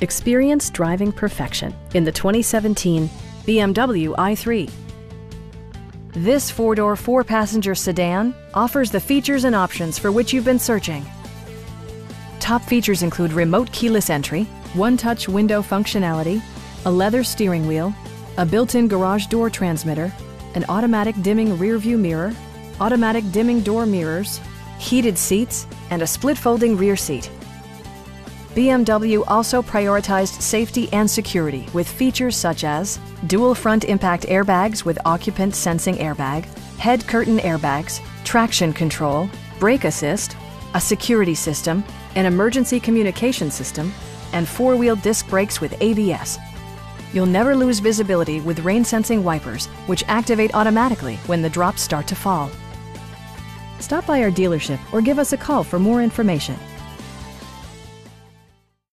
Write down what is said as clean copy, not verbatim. Experience driving perfection in the 2017 BMW i3. This four-door, four-passenger sedan offers the features and options for which you've been searching. Top features include remote keyless entry, one-touch window functionality, a leather steering wheel, a built-in garage door transmitter, an automatic dimming rear-view mirror, automatic dimming door mirrors, heated seats, and a split-folding rear seat. BMW also prioritized safety and security with features such as dual front impact airbags with occupant sensing airbag, head curtain airbags, traction control, brake assist, a security system, an emergency communication system, and four-wheel disc brakes with ABS. You'll never lose visibility with rain-sensing wipers, which activate automatically when the drops start to fall. Stop by our dealership or give us a call for more information.